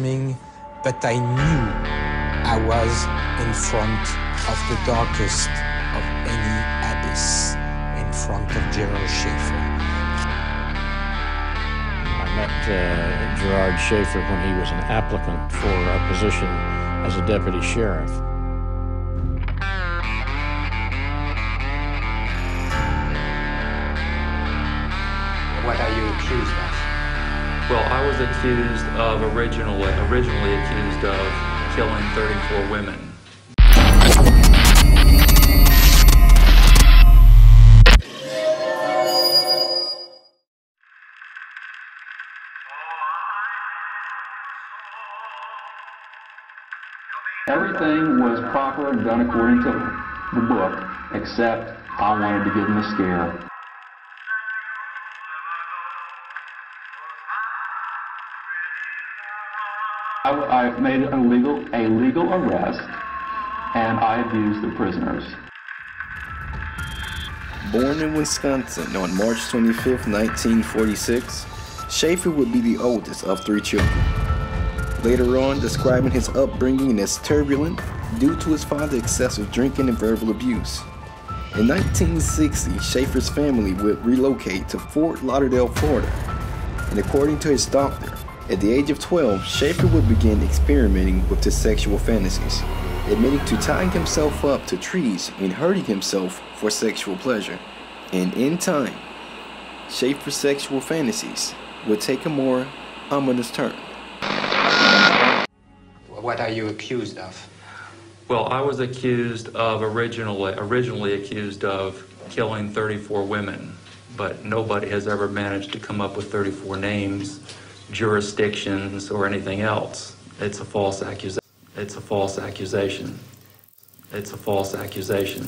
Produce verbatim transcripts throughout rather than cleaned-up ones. But I knew I was in front of the darkest of any abyss, in front of Gerard Schaefer. I met uh, Gerard Schaefer when he was an applicant for a position as a deputy sheriff. What are you accused of? Well, I was accused of originally, originally accused of killing thirty-four women. Everything was proper and done according to the book, except I wanted to give them a scare. I've made a legal, a legal arrest, and I abused the prisoners. Born in Wisconsin on March twenty-fifth, nineteen forty-six, Schaefer would be the oldest of three children. Later on, describing his upbringing as turbulent due to his father's excessive drinking and verbal abuse. In nineteen sixty, Schaefer's family would relocate to Fort Lauderdale, Florida, and according to his doctor, at the age of twelve, Schaefer would begin experimenting with his sexual fantasies, admitting to tying himself up to trees and hurting himself for sexual pleasure. And in time, Schaefer's sexual fantasies would take a more ominous turn. What are you accused of? Well, I was accused of originally, originally accused of killing thirty-four women, but nobody has ever managed to come up with thirty-four names, jurisdictions, or anything else. It's a false accusation. It's a false accusation. It's a false accusation.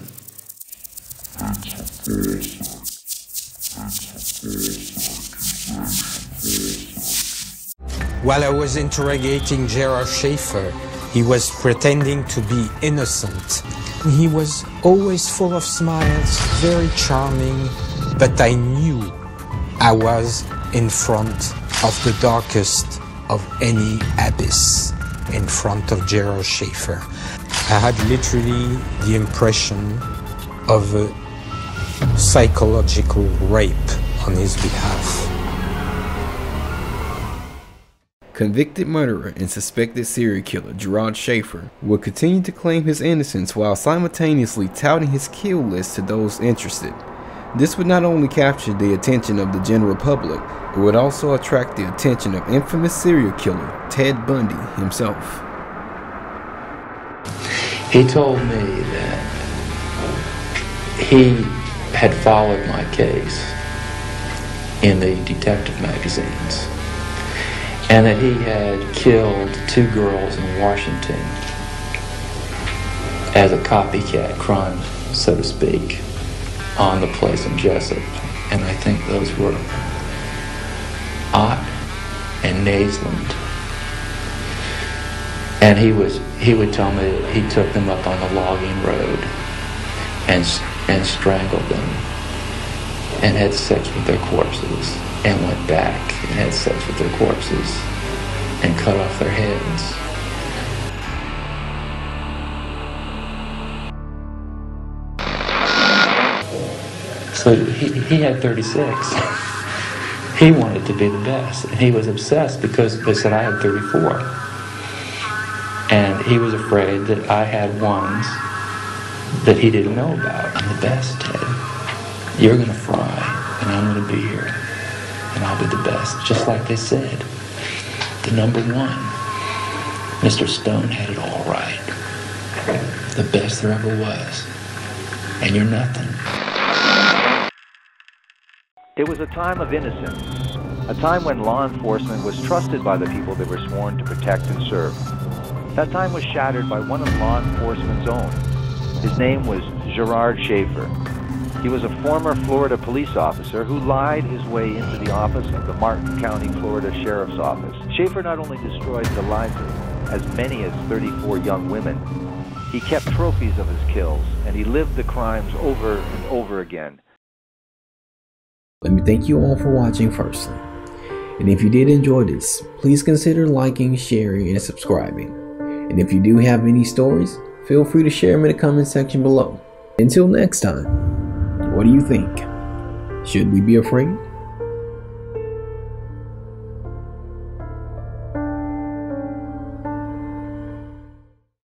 While I was interrogating Gerard Schaefer, he was pretending to be innocent. He was always full of smiles, very charming, but I knew I was in front of the darkest of any abyss, in front of Gerard Schaefer. I had literally the impression of a psychological rape on his behalf. Convicted murderer and suspected serial killer Gerard Schaefer would continue to claim his innocence while simultaneously touting his kill list to those interested. This would not only capture the attention of the general public, it would also attract the attention of infamous serial killer Ted Bundy himself. He told me that he had followed my case in the detective magazines and that he had killed two girls in Washington as a copycat crime, so to speak, on the place in Jessup, and I think those were Ott and Naslund. And he was he would tell me that he took them up on the logging road and and strangled them and had sex with their corpses and went back and had sex with their corpses and cut off their heads. So he, he had thirty-six. He wanted to be the best. And he was obsessed because they said I had thirty-four. And he was afraid that I had ones that he didn't know about. I'm the best, Ted. You're going to fry, and I'm going to be here. And I'll be the best, just like they said. The number one. Mister Stone had it all right. The best there ever was. And you're nothing. It was a time of innocence, a time when law enforcement was trusted by the people they were sworn to protect and serve. That time was shattered by one of law enforcement's own. His name was Gerard Schaefer. He was a former Florida police officer who lied his way into the office of the Martin County, Florida Sheriff's Office. Schaefer not only destroyed the lives of as many as thirty-four young women, he kept trophies of his kills, and he lived the crimes over and over again. Let me thank you all for watching firstly. And if you did enjoy this, please consider liking, sharing, and subscribing. And if you do have any stories, feel free to share them in the comment section below. Until next time, what do you think? Should we be afraid?